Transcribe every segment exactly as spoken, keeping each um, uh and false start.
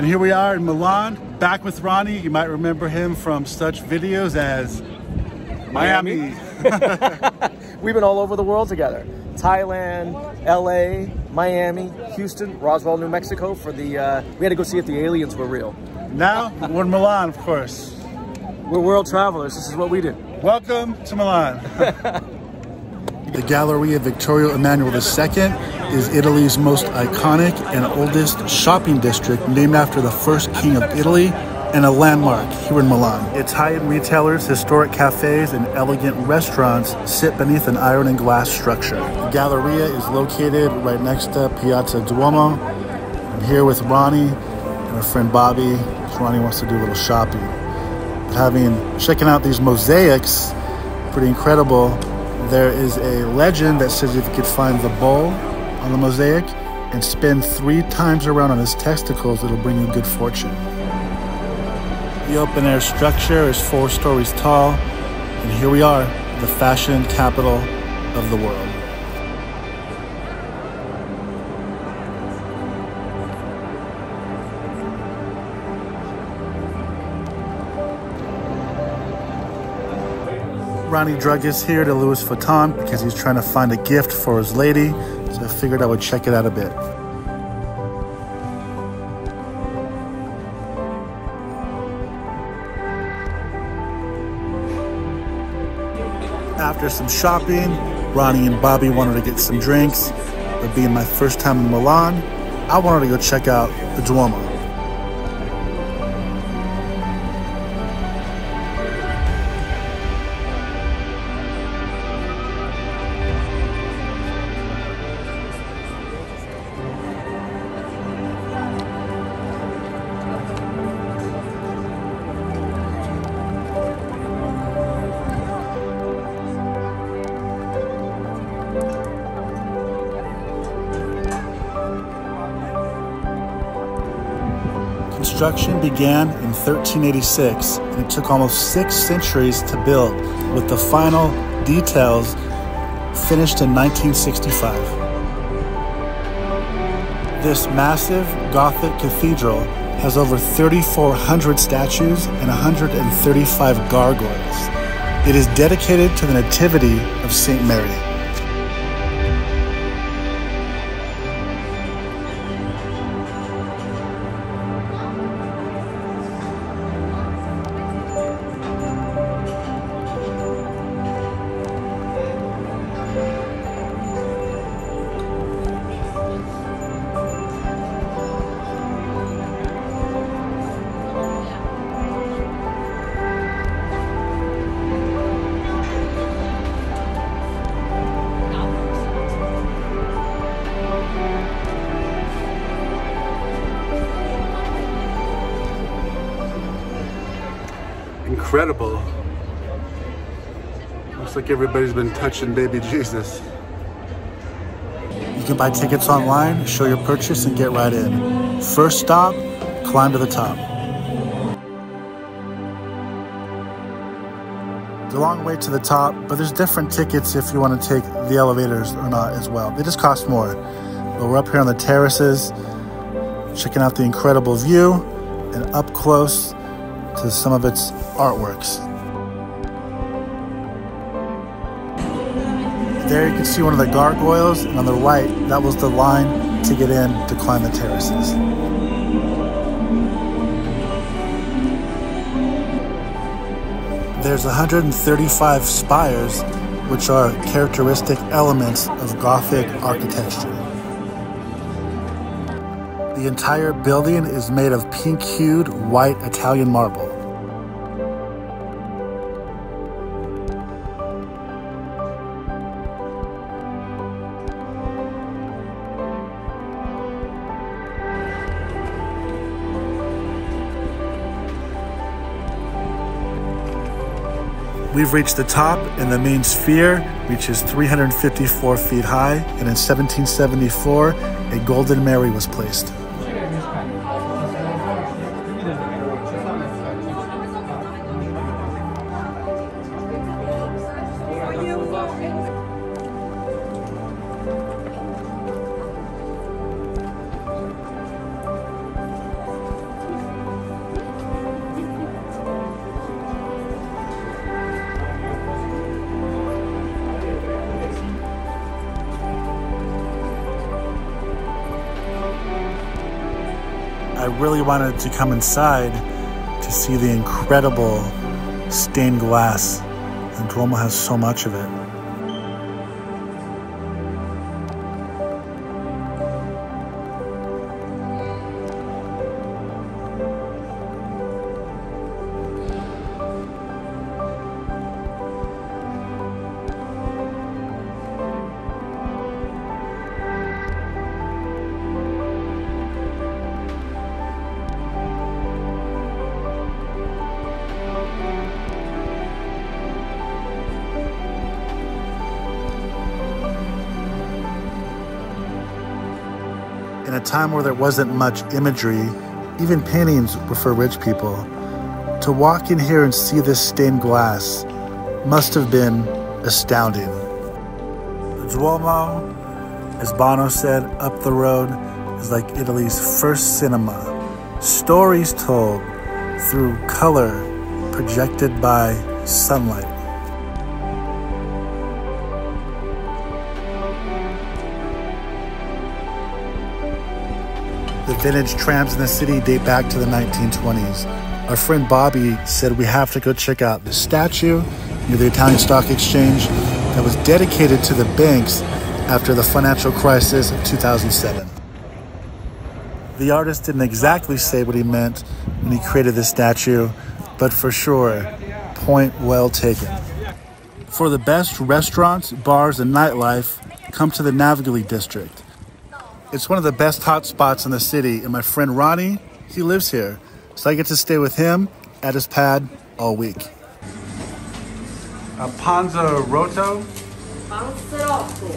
And here we are in Milan, back with Ronnie. You might remember him from such videos as Miami. Miami. We've been all over the world together. Thailand, L A, Miami, Houston, Roswell, New Mexico for the, uh, we had to go see if the aliens were real. Now, we're in Milan, of course. We're world travelers. This is what we do. Welcome to Milan. The Galleria Vittorio Emanuele the Second is Italy's most iconic and oldest shopping district, named after the first king of Italy and a landmark here in Milan. Its high-end retailers, historic cafes, and elegant restaurants sit beneath an iron and glass structure. The Galleria is located right next to Piazza Duomo. I'm here with Ronnie and our friend Bobby. Ronnie wants to do a little shopping. But having, checking out these mosaics, pretty incredible. There is a legend that says if you could find the bowl on the mosaic and spin three times around on his testicles, it'll bring you good fortune. The open-air structure is four stories tall, and here we are, the fashion capital of the world. Ronnie drug is here to Louis Vuitton because he's trying to find a gift for his lady, so I figured I would check it out a bit. After some shopping, Ronnie and Bobby wanted to get some drinks, but being my first time in Milan, I wanted to go check out the Duomo. Construction began in thirteen eighty-six, and it took almost six centuries to build, with the final details finished in nineteen sixty-five. This massive Gothic cathedral has over three thousand four hundred statues and one hundred thirty-five gargoyles. It is dedicated to the Nativity of Saint Mary. Incredible. Looks like everybody's been touching baby Jesus. You can buy tickets online, show your purchase, and get right in. First stop, climb to the top. It's a long way to the top, but there's different tickets if you want to take the elevators or not as well. They just cost more. But we're up here on the terraces, checking out the incredible view, and up close to some of its artworks. There you can see one of the gargoyles, and on the right, that was the line to get in to climb the terraces. There's one hundred thirty-five spires, which are characteristic elements of Gothic architecture. The entire building is made of pink-hued, white Italian marble. We've reached the top, and the main sphere reaches three hundred fifty-four feet high, and in seventeen seventy-four, a Golden Mary was placed. really wanted to come inside to see the incredible stained glass. The Duomo has so much of it. In a time where there wasn't much imagery, even paintings were for rich people, to walk in here and see this stained glass must have been astounding. The Duomo, as Bono said, up the road, is like Italy's first cinema. Stories told through color projected by sunlight. The vintage trams in the city date back to the nineteen twenties. Our friend Bobby said we have to go check out the statue near the Italian Stock Exchange that was dedicated to the banks after the financial crisis of two thousand seven. The artist didn't exactly say what he meant when he created this statue, but for sure, point well taken. For the best restaurants, bars, and nightlife, come to the Navigli district. It's one of the best hot spots in the city, and my friend Ronnie, he lives here. So I get to stay with him at his pad all week. A panzerotto? Panzerotto.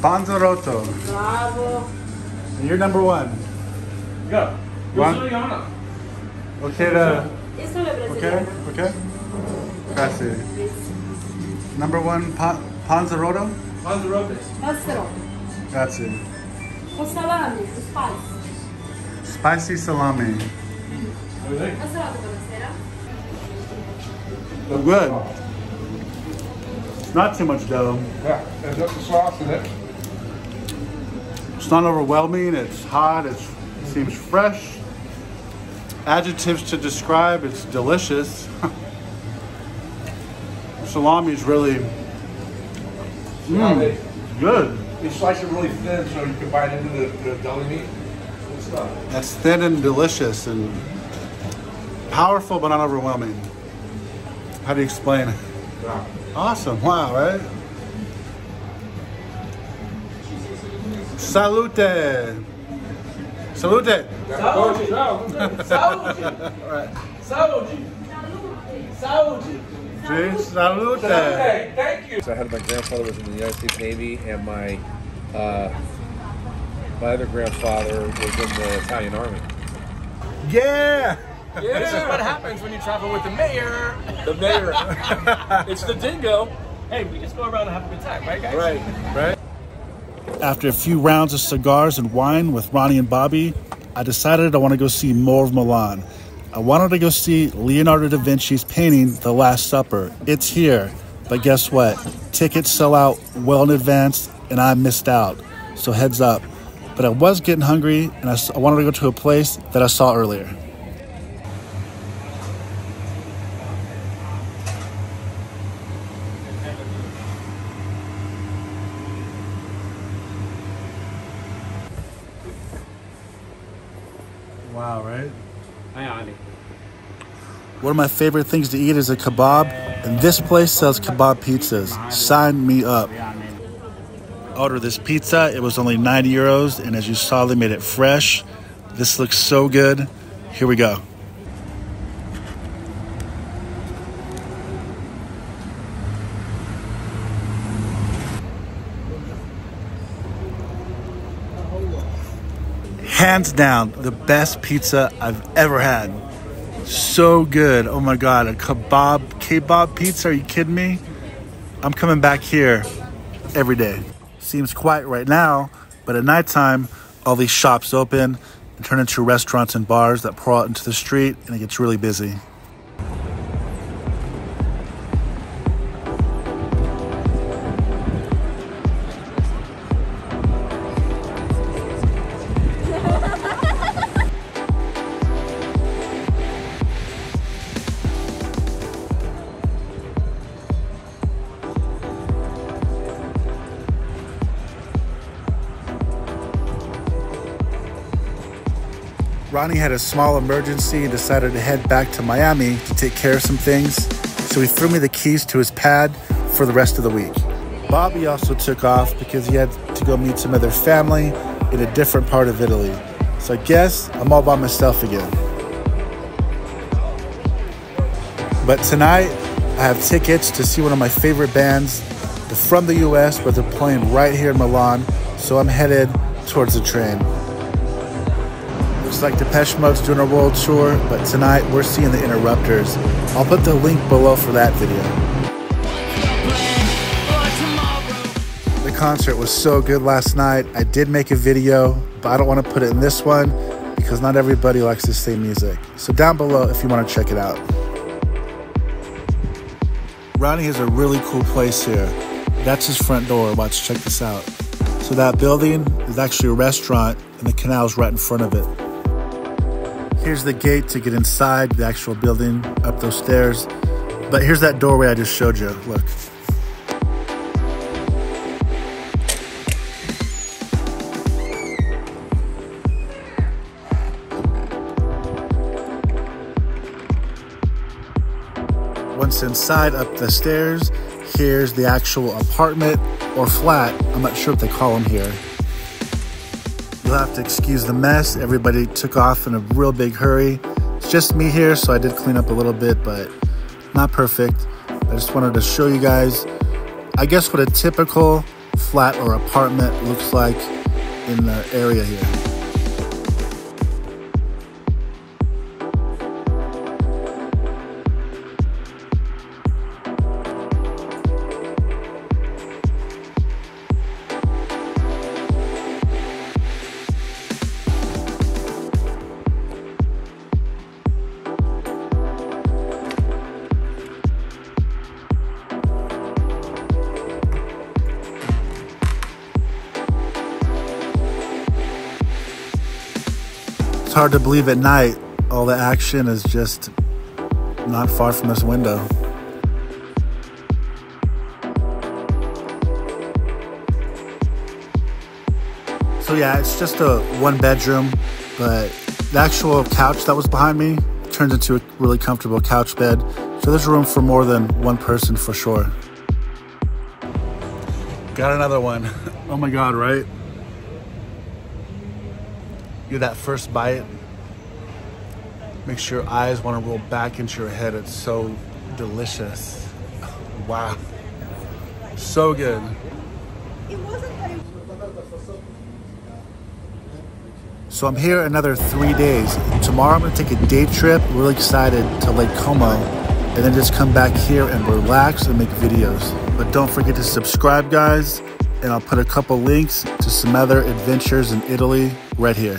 Panzerotto. Bravo. And you're number one? Yeah. One? Okay, the... Okay, okay. Grazie. Number one, pa panzerotto? Panzerotto. Panzerotto. Grazie. Salami, spicy. Spicy salami. Mm-hmm. Good. It's not too much dough. Yeah, there's just the sauce in it. It's not overwhelming, it's hot, it's, it seems fresh. Adjectives to describe, it's delicious. Salami is really mm, good. You slice it really thin so you can bite into the, the deli meat. Good stuff. That's thin and delicious and powerful but not overwhelming. How do you explain it? Yeah. Awesome. Wow, right? Salute. Salute. Salute. Salute. Salute. Salute. Salute. Thank you. So I had my grandfather was in the United States Navy, and my uh, my other grandfather was in the Italian Army. Yeah. Yeah. This is what happens when you travel with the mayor. The mayor. It's the dingo. Hey, we just go around and have a good time, right, guys? Right. Right. After a few rounds of cigars and wine with Ronnie and Bobby, I decided I want to go see more of Milan. I wanted to go see Leonardo da Vinci's painting, The Last Supper. It's here, but guess what? Tickets sell out well in advance, and I missed out, so heads up. But I was getting hungry, and I, I wanted to go to a place that I saw earlier. Wow, right? One of my favorite things to eat is a kebab, and this place sells kebab pizzas. Sign me up. I ordered this pizza. It was only nine euros, and as you saw, they made it fresh. This looks so good. Here we go. Hands down, the best pizza I've ever had. So good. Oh my God, a kebab, kebab pizza, are you kidding me? I'm coming back here every day. Seems quiet right now, but at nighttime, all these shops open and turn into restaurants and bars that pour out into the street, and it gets really busy. Ronnie had a small emergency and decided to head back to Miami to take care of some things, so he threw me the keys to his pad for the rest of the week. Bobby also took off because he had to go meet some other family in a different part of Italy. So I guess I'm all by myself again. But tonight, I have tickets to see one of my favorite bands. They're from the U S, but they're playing right here in Milan, so I'm headed towards the train. Looks like Depeche Mode's doing a world tour, but tonight we're seeing The Interrupters. I'll put the link below for that video. The concert was so good last night. I did make a video, but I don't want to put it in this one because not everybody likes the same music. So down below if you want to check it out. Ronnie has a really cool place here. That's his front door. Watch, check this out. So that building is actually a restaurant and the canal's right in front of it. Here's the gate to get inside the actual building, up those stairs. But here's that doorway I just showed you, look. Once inside, up the stairs, here's the actual apartment or flat. I'm not sure what they call them here. You'll have to excuse the mess. Everybody took off in a real big hurry. It's just me here, so I did clean up a little bit, but not perfect. I just wanted to show you guys, I guess, what a typical flat or apartment looks like in the area here. It's hard to believe at night, all the action is just not far from this window. So yeah, it's just a one bedroom, but the actual couch that was behind me turns into a really comfortable couch bed. So there's room for more than one person for sure. Got another one. Oh my God, right? You're that first bite, makes your eyes want to roll back into your head. It's so delicious. Wow. So good. It wasn't very... So I'm here another three days. Tomorrow I'm going to take a day trip. Really excited, to Lake Como, and then just come back here and relax and make videos. But don't forget to subscribe, guys. And I'll put a couple links to some other adventures in Italy right here.